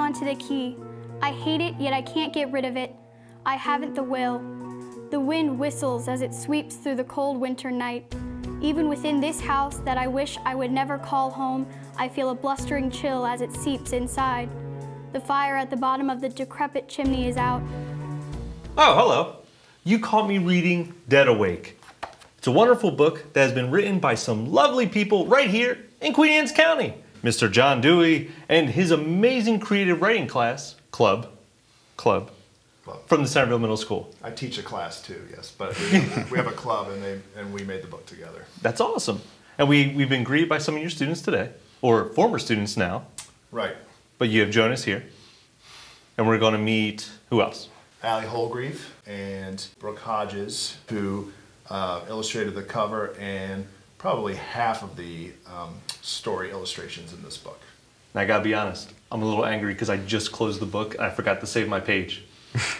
onto the key. I hate it, yet I can't get rid of it. I haven't the will. The wind whistles as it sweeps through the cold winter night. Even within this house that I wish I would never call home, I feel a blustering chill as it seeps inside. The fire at the bottom of the decrepit chimney is out. Oh, hello. You caught me reading Dead Awake. It's a wonderful book that has been written by some lovely people right here in Queen Anne's County. Mr. John Dewey and his amazing creative writing class, club, from the Centerville Middle School. I teach a class too, yes, but we have a club and we made the book together. That's awesome. And we've been greeted by some of your students today, or former students now. Right. But you have Jonas here, and we're gonna meet, who else? Allie Holgrief and Brooke Hodges, who illustrated the cover and probably half of the story illustrations in this book. And I gotta be honest, I'm a little angry because I just closed the book and I forgot to save my page.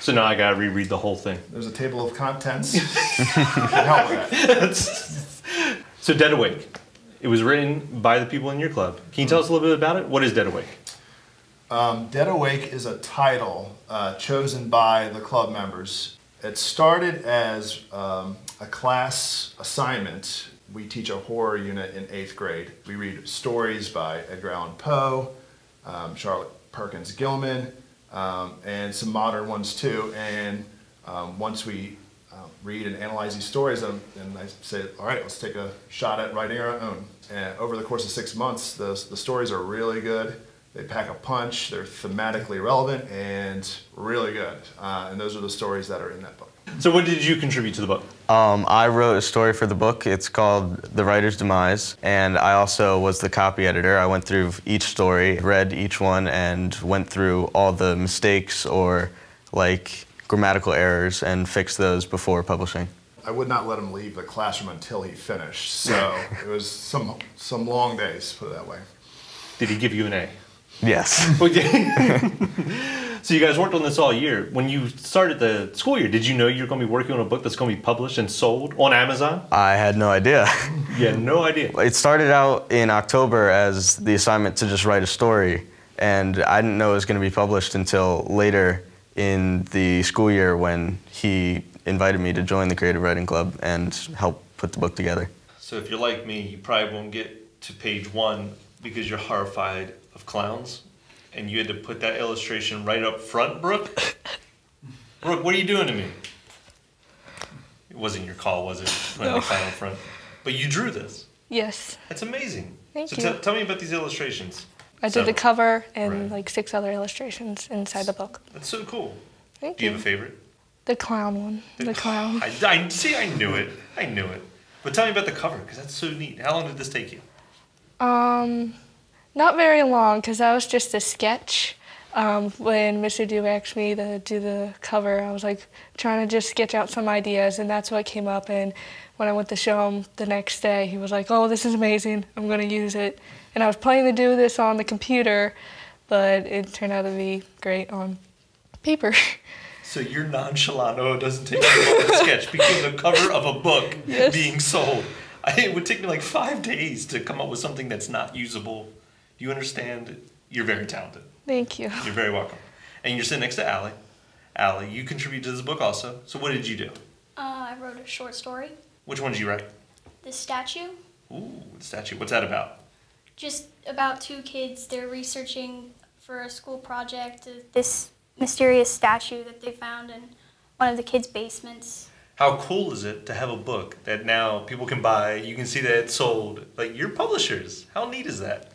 So now I gotta reread the whole thing. There's a table of contents. Help with that. So Dead Awake. It was written by the people in your club. Can you tell us a little bit about it? What is Dead Awake? Dead Awake is a title chosen by the club members. It started as a class assignment. We teach a horror unit in 8th grade. We read stories by Edgar Allan Poe, Charlotte Perkins Gilman, and some modern ones too. And once we read and analyze these stories, and I say, all right, let's take a shot at writing our own. And over the course of 6 months, the stories are really good. They pack a punch, they're thematically relevant, and really good. And those are the stories that are in that book. So what did you contribute to the book? I wrote a story for the book. It's called The Writer's Demise, and I also was the copy editor. I went through each story, read each one, and went through all the mistakes or like grammatical errors and fixed those before publishing. I would not let him leave the classroom until he finished, so it was some long days, put it that way. Did he give you an A? Yes. So you guys worked on this all year. When you started the school year, did you know you were going to be working on a book that's going to be published and sold on Amazon? I had no idea. You had no idea. It started out in October as the assignment to just write a story, and I didn't know it was going to be published until later in the school year when he invited me to join the creative writing club and help put the book together. So if you're like me, you probably won't get to page 1 because you're horrified of clowns, and you had to put that illustration right up front, Brooke. Brooke, what are you doing to me? It wasn't your call, was it? No. The clown up front. But you drew this. Yes. That's amazing. Thank you. So tell me about these illustrations. I did the cover and like 6 other illustrations inside the book. That's so cool. Do you have a favorite? The clown one. The clown. I see. I knew it. I knew it. But tell me about the cover because that's so neat. How long did this take you? Not very long, because that was just a sketch. When Mr. Dewey asked me to do the cover, I was like trying to just sketch out some ideas, and that's what came up. And when I went to show him the next day, he was like, oh, this is amazing, I'm going to use it. And I was planning to do this on the computer, but it turned out to be great on paper. So you're nonchalant, oh, it doesn't take you long to sketch, because the cover of a book being sold. It would take me like 5 days to come up with something that's not usable. You understand? You're very talented. Thank you. You're very welcome. And you're sitting next to Allie. Allie, you contributed to this book also. So what did you do? I wrote a short story. Which one did you write? The Statue. Ooh, The Statue. What's that about? Just about 2 kids. They're researching for a school project this mysterious statue that they found in one of the kids' basements. How cool is it to have a book that now people can buy? You can see that it's sold. Like, you're publishers. How neat is that?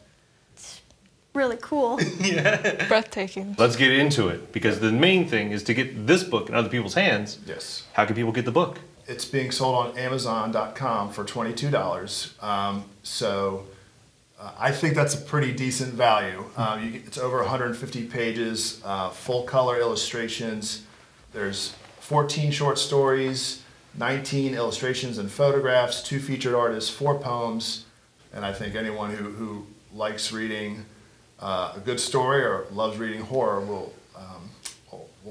Really cool. Yeah. Breathtaking. Let's get into it, because the main thing is to get this book in other people's hands. Yes. How can people get the book? It's being sold on Amazon.com for $22. I think that's a pretty decent value. It's over 150 pages, full color illustrations. There's 14 short stories, 19 illustrations and photographs, 2 featured artists, 4 poems. And I think anyone who likes reading a good story or loves reading horror will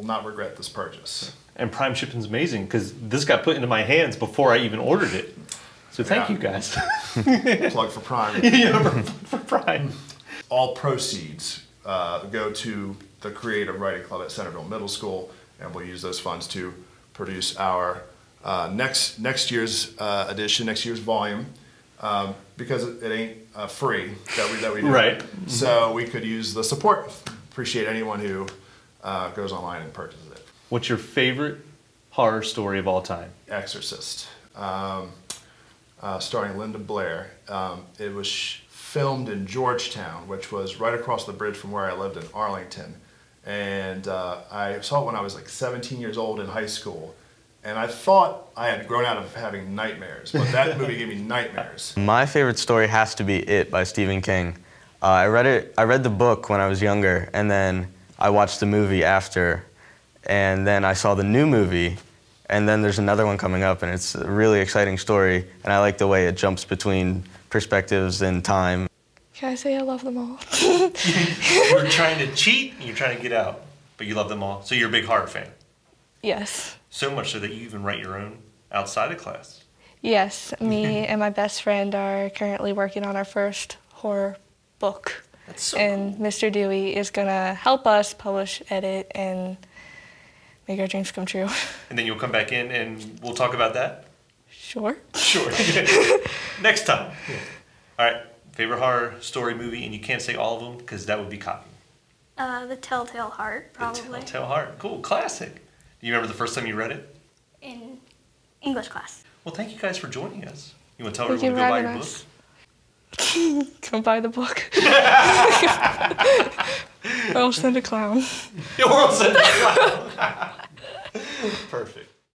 not regret this purchase. And prime shipping's amazing because this got put into my hands before I even ordered it. So thank you guys. Plug for Prime. Yeah, for Prime. All proceeds go to the Creative Writing Club at Centerville Middle School, and we'll use those funds to produce our next year's edition, next year's volume, because it ain't free that we do. Right. So we could use the support. Appreciate anyone who goes online and purchases it. What's your favorite horror story of all time? Exorcist, starring Linda Blair. It was filmed in Georgetown, which was right across the bridge from where I lived in Arlington. And I saw it when I was like 17 years old in high school. And I thought I had grown out of having nightmares, but that movie gave me nightmares. My favorite story has to be It by Stephen King. I read the book when I was younger, and then I watched the movie after, and then I saw the new movie, and then there's another one coming up, and it's a really exciting story, and I like the way it jumps between perspectives and time. Can I say I love them all? You're trying to cheat, and you're trying to get out, but you love them all, so you're a big horror fan? Yes. So much so that you even write your own outside of class. Yes, me and my best friend are currently working on our first horror book. That's so cool. Mr. Dewey is gonna help us publish, edit, and make our dreams come true. And then you'll come back in and we'll talk about that? Sure. Sure. Next time. Yeah. All right, favorite horror story movie, and you can't say all of them because that would be copying. The Tell-Tale Heart, probably. The Tell-Tale Heart, cool, classic. You remember the first time you read it? In English class. Well, thank you guys for joining us. You want to tell everyone to go buy your book? Come buy the book. Or I'll send a clown. Or I'll send a clown. Perfect.